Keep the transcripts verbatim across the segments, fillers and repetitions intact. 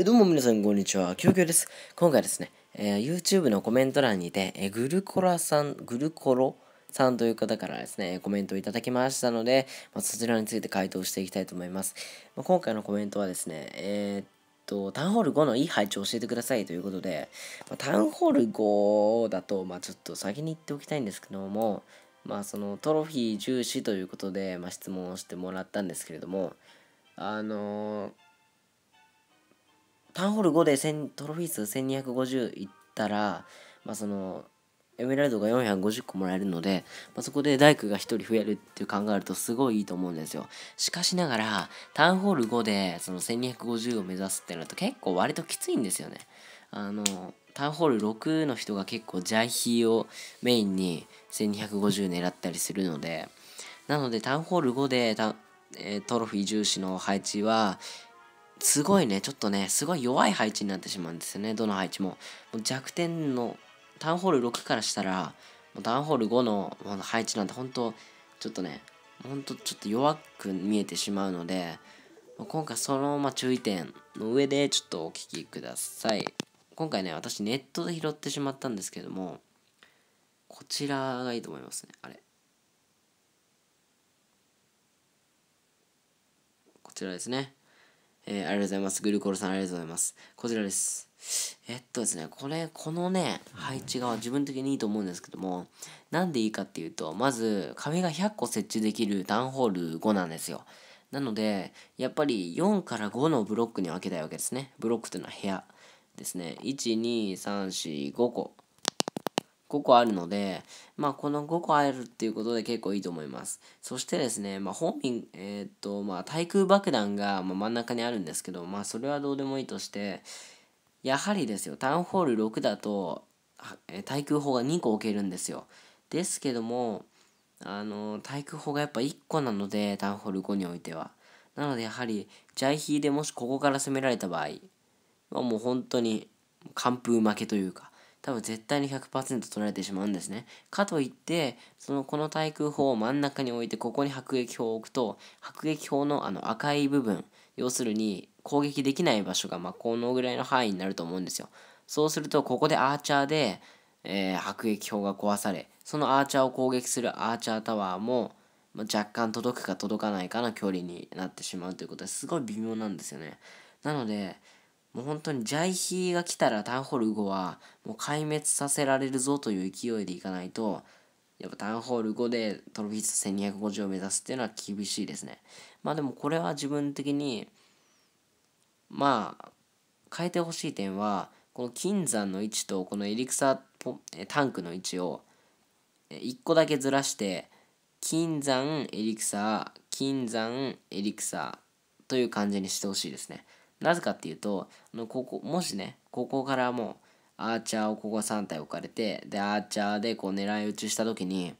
えどうも皆さんこんにちは、キョウキョウです。今回ですね、えー、YouTube のコメント欄にて、えー、グルコラさん、グルコロさんという方からですね、コメントをいただきましたので、まあ、そちらについて回答していきたいと思います。まあ、今回のコメントはですね、えー、っと、タウンホールごのいい配置を教えてくださいということで、まあ、タウンホールごだと、まあ、ちょっと先に言っておきたいんですけども、まあ、そのトロフィー重視ということで、まあ、質問をしてもらったんですけれども、あのー、タウンホールごでトロフィー数せんにひゃくごじゅういったら、まあ、そのエメラルドがよんひゃくごじゅっこもらえるので、まあ、そこで大工がひとり増えるっていう考えるとすごいいいと思うんですよ。しかしながらタウンホールごでそのせんにひゃくごじゅうを目指すってなると結構割ときついんですよね。あのータウンホールろくの人が結構ジャイヒーをメインにせんにひゃくごじゅう狙ったりするので、なのでタウンホールごでタ、えー、トロフィー重視の配置はすごいね、ちょっとね、すごい弱い配置になってしまうんですよね。どの配置 も, もう弱点のタウンホールろくからしたらもうタウンホールごの配置なんて本当ちょっとね、本当ちょっと弱く見えてしまうので、今回そのまあ注意点の上でちょっとお聞きください。今回ね、私ネットで拾ってしまったんですけども、こちらがいいと思いますね。あれこちらですね、えー、ありがとうございます。グルコロさんありがとうございます。こちらです。えっとですねこれこのね配置が自分的にいいと思うんですけども、なんでいいかっていうと、まず紙がひゃっこ設置できるタウンホールごなんですよ。なのでやっぱりよんからごのブロックに分けたいわけですね。ブロックというのは部屋ですね、いち、に、さん、し、ごこごこあるので、まあこのごこあるっていうことで結構いいと思います。そしてですね、まあホーミンえー、っとまあ対空爆弾がまあ真ん中にあるんですけど、まあそれはどうでもいいとして、やはりですよ、タウンホールろくだと対空砲がにこ置けるんですよ。ですけどもあの対空砲がやっぱいっこなので、タウンホールごにおいてはなので、やはりジャイヒーでもしここから攻められた場合、もう本当に完封負けというか、多分絶対に ひゃくパーセント 取られてしまうんですね。かといってそのこの対空砲を真ん中に置いて、ここに迫撃砲を置くと、迫撃砲のあの赤い部分、要するに攻撃できない場所がまあこのぐらいの範囲になると思うんですよ。そうするとここでアーチャーで、えー、迫撃砲が壊され、そのアーチャーを攻撃するアーチャータワーも若干届くか届かないかの距離になってしまうということで、すごい微妙なんですよね。なのでもう本当にジャイヒーが来たらタウンホールごはもう壊滅させられるぞという勢いでいかないと、やっぱタウンホールごでトロフィー数せんにひゃくごじゅうを目指すっていうのは厳しいですね。まあでもこれは自分的にまあ変えてほしい点は、この金山の位置とこのエリクサータンクの位置をいっこだけずらして、金山エリクサー金山エリクサーという感じにしてほしいですね。なぜかっていうと、ここもしね、ここからもうアーチャーをここさん体置かれて、でアーチャーでこう狙い撃ちした時に、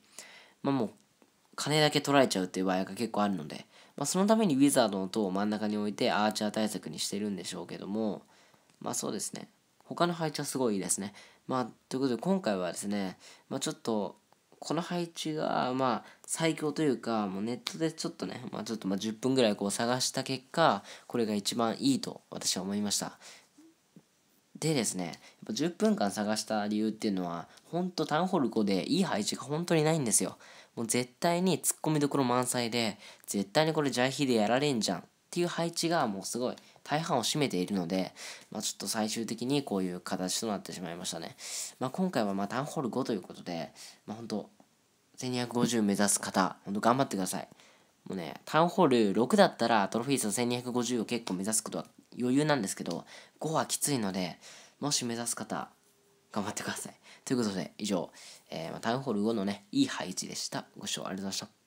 まあもう金だけ取られちゃうっていう場合が結構あるので、まあ、そのためにウィザードの塔を真ん中に置いてアーチャー対策にしてるんでしょうけども、まあそうですね、他の配置はすごいいいですね。まあということで今回はですね、まあ、ちょっとこの配置がまあ最強というか、もうネットでちょっとね、まあ、ちょっとまあじゅっぷんぐらいこう探した結果、これが一番いいと私は思いました。でですね、やっぱじゅっぷんかん探した理由っていうのは、本当タウンホールごでいい配置が本当にないんですよ。もう絶対にツッコミどころ満載で、絶対にこれジャイヒーでやられんじゃんっていう配置がもうすごい大半を占めているので、まあ、ちょっと最終的にこういう形となってしまいましたね。まあ、今回はまあタウンホールごということで、まあ、本当せんにひゃくごじゅう目指す方、本当頑張ってください。もうね、タウンホールろくだったらトロフィー数せんにひゃくごじゅうを結構目指すことは余裕なんですけど、ごはきついので、もし目指す方頑張ってください。ということで以上、えー、まあタウンホールごのねいい配置でした。ご視聴ありがとうございました。